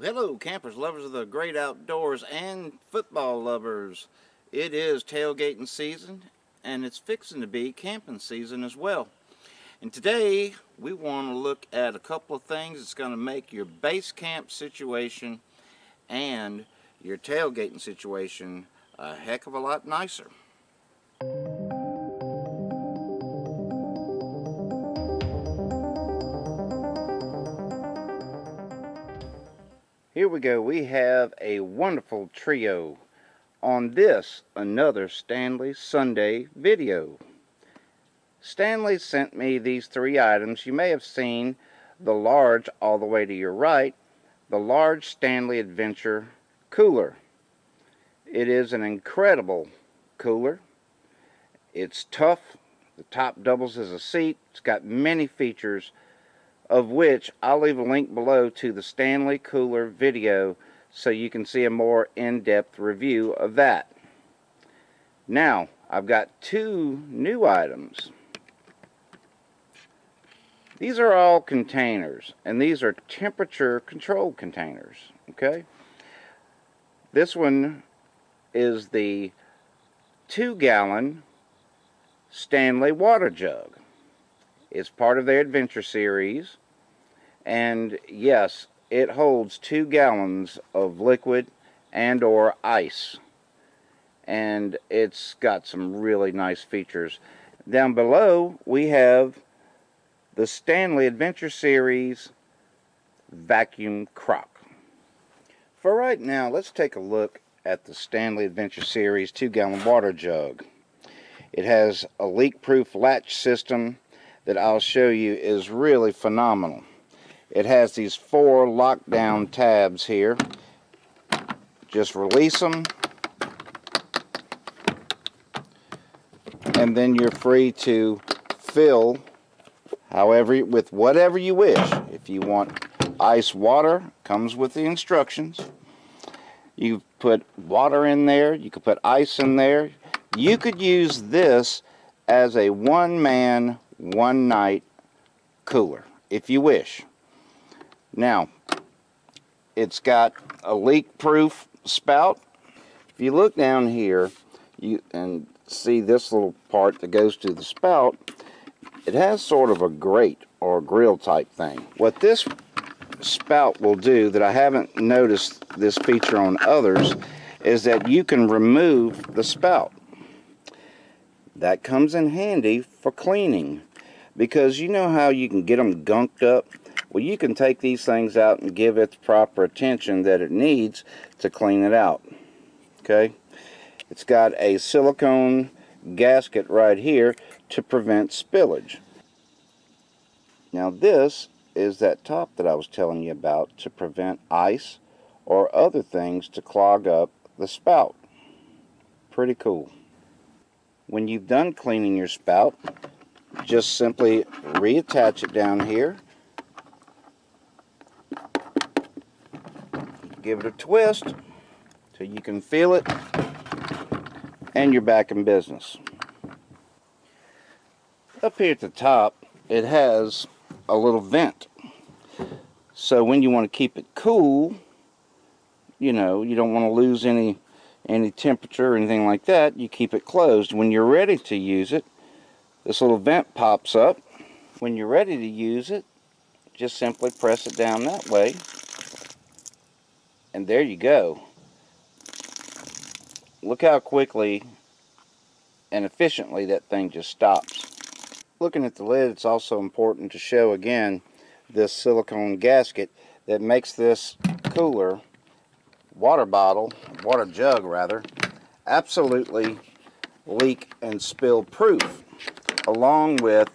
Hello campers, lovers of the great outdoors, and football lovers. It is tailgating season, and it's fixing to be camping season as well. And today we want to look at a couple of things that's going to make your base camp situation and your tailgating situation a heck of a lot nicer. Here we go, we have a wonderful trio on this another Stanley Sunday video. Stanley sent me these three items. You may have seen the large all the way to your right, the large Stanley Adventure cooler. It is an incredible cooler. It's tough, the top doubles as a seat, it's got many features, of which I'll leave a link below to the Stanley cooler video so you can see a more in-depth review of that. Now I've got two new items. These are all containers, and these are temperature controlled containers. Okay, this one is the 2-gallon Stanley water jug. It's part of their adventure series, and yes, it holds 2 gallons of liquid and or ice, and it's got some really nice features. Down below we have the Stanley Adventure Series vacuum crock. For right now, let's take a look at the Stanley Adventure Series 2-gallon water jug. It has a leak-proof latch system that I'll show you is really phenomenal. It has these 4 lockdown tabs here. Just release them, and then you're free to fill however, with whatever you wish. If you want ice water, comes with the instructions. You put water in there, you could put ice in there. You could use this as a one-man one-night cooler if you wish. Now it's got a leak-proof spout. If you look down here, you and see this little part that goes to the spout, it has sort of a grate or grill type thing. What this spout will do that I haven't noticed this feature on others is that you can remove the spout. That comes in handy for cleaning, because you know how you can get them gunked up? Well, you can take these things out and give it the proper attention that it needs to clean it out. Okay, it's got a silicone gasket right here to prevent spillage. Now this is that top that I was telling you about to prevent ice or other things to clog up the spout. Pretty cool. When you've done cleaning your spout, just simply reattach it down here, give it a twist so you can feel it, and you're back in business. Up here at the top, it has a little vent, so when you want to keep it cool, you know, you don't want to lose any temperature or anything like that, you keep it closed. When you're ready to use it, this little vent pops up. When you're ready to use it, just simply press it down that way, and there you go. Look how quickly and efficiently that thing just stops. Looking at the lid, it's also important to show again this silicone gasket that makes this cooler, water jug rather, absolutely leak and spill proof, along with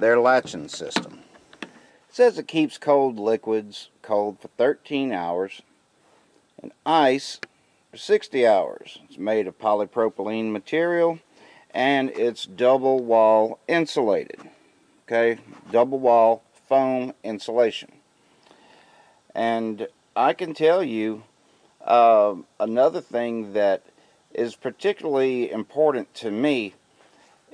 their latching system. It says it keeps cold liquids cold for 13 hours and ice for 60 hours. It's made of polypropylene material, and it's double wall insulated. Okay, double wall foam insulation. And I can tell you, another thing that is particularly important to me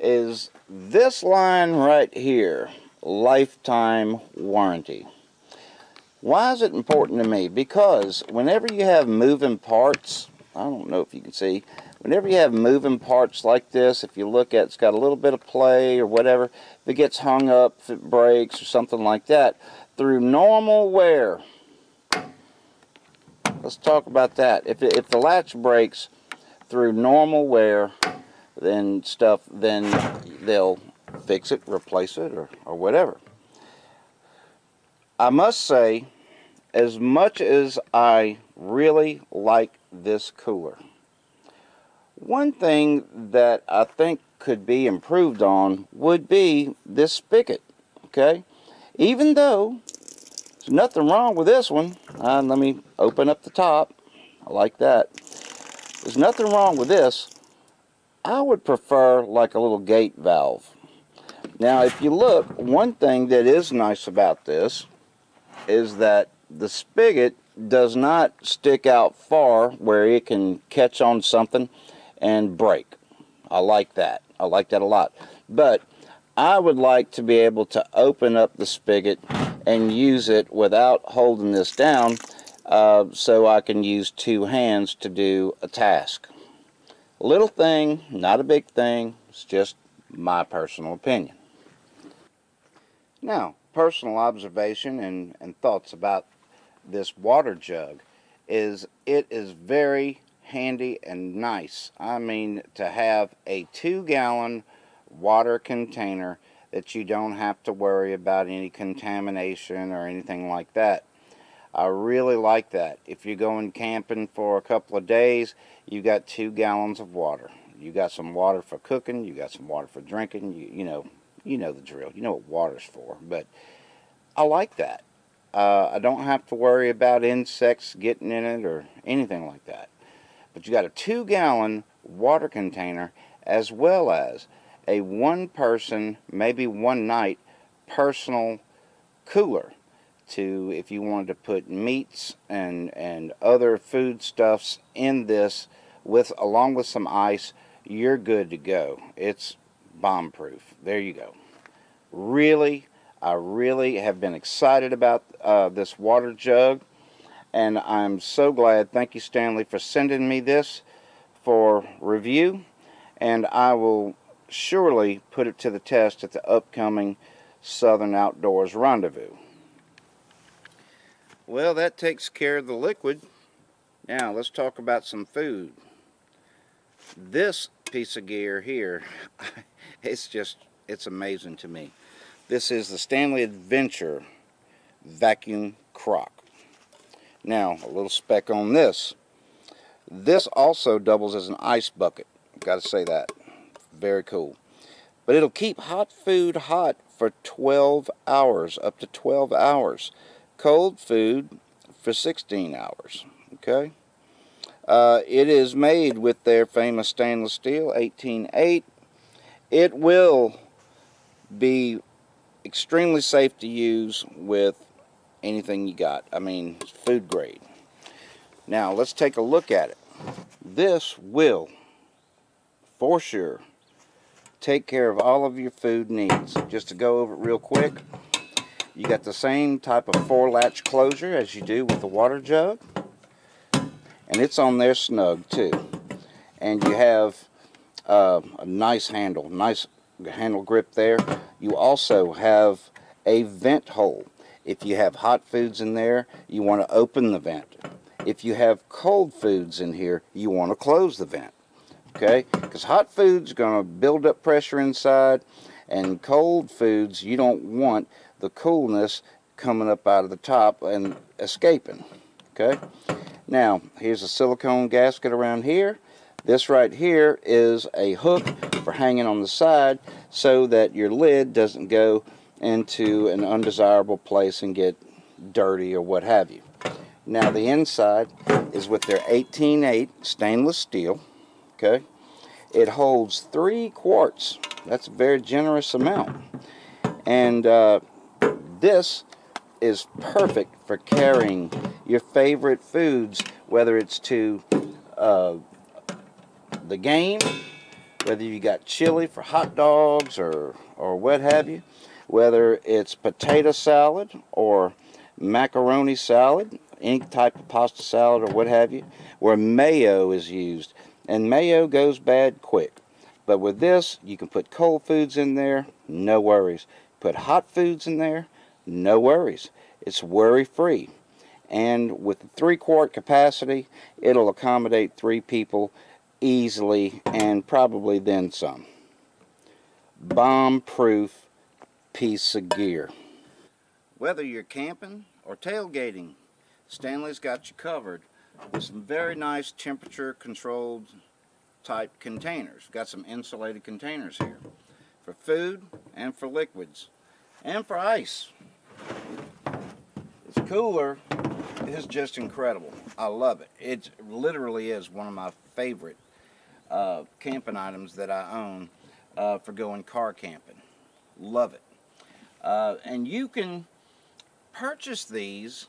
is this line right here, lifetime warranty. Why is it important to me? Because whenever you have moving parts, I don't know if you can see, whenever you have moving parts like this, if you look at it's got a little bit of play or whatever, if it gets hung up, if it breaks or something like that, through normal wear, let's talk about that. If the latch breaks through normal wear, then stuff, then they'll fix it, replace it, or whatever. I must say, as much as I really like this cooler, one thing that I think could be improved on would be this spigot, okay? Even though there's nothing wrong with this one, let me open up the top. I like that. There's nothing wrong with this. I would prefer like a little gate valve. Now, if you look, one thing that is nice about this is that the spigot does not stick out far where it can catch on something and break. I like that. I like that a lot. But I would like to be able to open up the spigot and use it without holding this down, so I can use two hands to do a task. A little thing, not a big thing. It's just my personal opinion. Now, personal observation and thoughts about this water jug is it is very handy and nice. I mean, to have a 2-gallon water container that you don't have to worry about any contamination or anything like that. I really like that. If you're going camping for a couple of days, you got 2 gallons of water. You got some water for cooking, you got some water for drinking, you know the drill. You know what water's for, but I like that. I don't have to worry about insects getting in it or anything like that. But you got a 2-gallon water container as well as a one-person, maybe one-night personal cooler to, if you wanted to put meats and other foodstuffs in this with along with some ice, you're good to go. It's bomb proof. There you go. Really, I really have been excited about this water jug, and I'm so glad. Thank you, Stanley, for sending me this for review, and I will surely put it to the test at the upcoming Southern Outdoors Rendezvous. Well, that takes care of the liquid. Now let's talk about some food. This piece of gear here, it's amazing to me. This is the Stanley Adventure vacuum crock. Now, a little speck on this. This also doubles as an ice bucket. Gotta say that. Very cool. But it'll keep hot food hot for 12 hours, up to 12 hours. Cold food for 16 hours. Okay? It is made with their famous stainless steel, 18-8. It will be extremely safe to use with anything you got. I mean, food grade. Now, let's take a look at it. This will, for sure, take care of all of your food needs. Just to go over it real quick, you got the same type of 4-latch closure as you do with the water jug. And it's on there snug too. And you have a nice handle grip there. You also have a vent hole. If you have hot foods in there, you want to open the vent. If you have cold foods in here, you want to close the vent. Okay? Because hot foods are going to build up pressure inside, and cold foods, you don't want the coolness coming up out of the top and escaping. Okay? Now, here's a silicone gasket around here. This right here is a hook for hanging on the side so that your lid doesn't go into an undesirable place and get dirty or what have you. Now, the inside is with their 18-8 stainless steel. Okay? It holds 3 quarts. That's a very generous amount. And this is perfect for carrying your favorite foods, whether it's to the game, whether you got chili for hot dogs or what have you, whether it's potato salad or macaroni salad, any type of pasta salad or what have you, where mayo is used. And mayo goes bad quick. But with this, you can put cold foods in there, no worries. Put hot foods in there, no worries. It's worry-free. And with the 3-quart capacity, it'll accommodate 3 people easily and probably then some. Bomb-proof piece of gear. Whether you're camping or tailgating, Stanley's got you covered with some very nice temperature-controlled type containers. We've got some insulated containers here for food and for liquids and for ice. This cooler is just incredible. I love it. It literally is one of my favorite camping items that I own for going car camping. Love it. And you can purchase these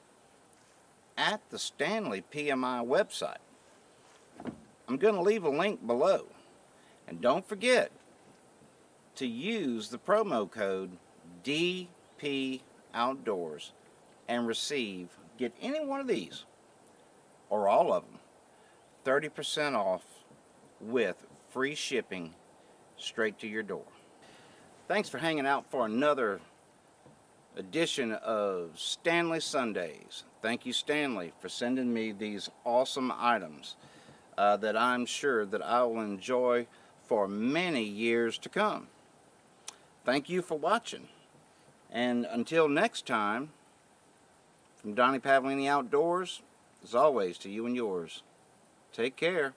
at the Stanley PMI website. I'm going to leave a link below. And don't forget to use the promo code DPOutdoors and get any one of these or all of them 30% off with free shipping straight to your door. Thanks for hanging out for another edition of Stanley Sundays. Thank you, Stanley, for sending me these awesome items that I'm sure that I will enjoy for many years to come. Thank you for watching, and until next time, from Donny Pavolini Outdoors, as always, to you and yours, take care.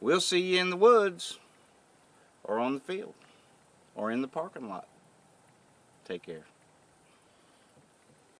We'll see you in the woods, or on the field, or in the parking lot. Take care.